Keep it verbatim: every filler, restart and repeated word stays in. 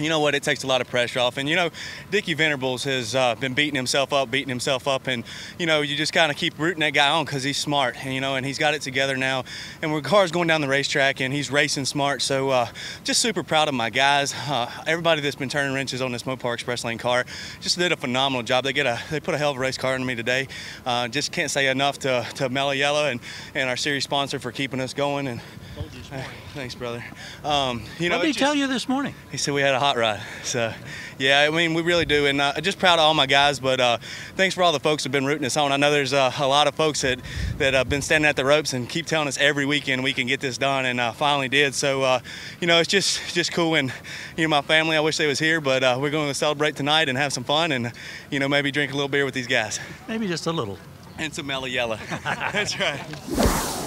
you know what, it takes a lot of pressure off. And, you know, Dickie Venerables has uh, been beating himself up, beating himself up. And, you know, you just kind of keep rooting that guy on because he's smart, and, you know, and he's got it together now. And our car's going down the racetrack, and he's racing smart. So uh, just super proud of my guys. Uh, everybody that's been turning wrenches on this Mopar Express Lane car just did a phenomenal job. They get a, they put a hell of a race car into me today. Uh, just can't say enough to, to Mello Yello and, and our series sponsor for keeping us going. And uh, thanks, brother. Um, you know, what did he just tell you this morning? He said we had a hot ride. So, yeah, I mean, we really do. And uh, just proud of all my guys. But uh, thanks for all the folks who have been rooting us on. I know there's uh, a lot of folks that that have been standing at the ropes and keep telling us every weekend we can get this done, and uh, finally did. So, uh, you know, it's just just cool. And, you know, my family, I wish they was here, but uh, we're going to celebrate tonight and have some fun and, you know, maybe drink a little beer with these guys. Maybe just a little. And some Mello Yello. That's right.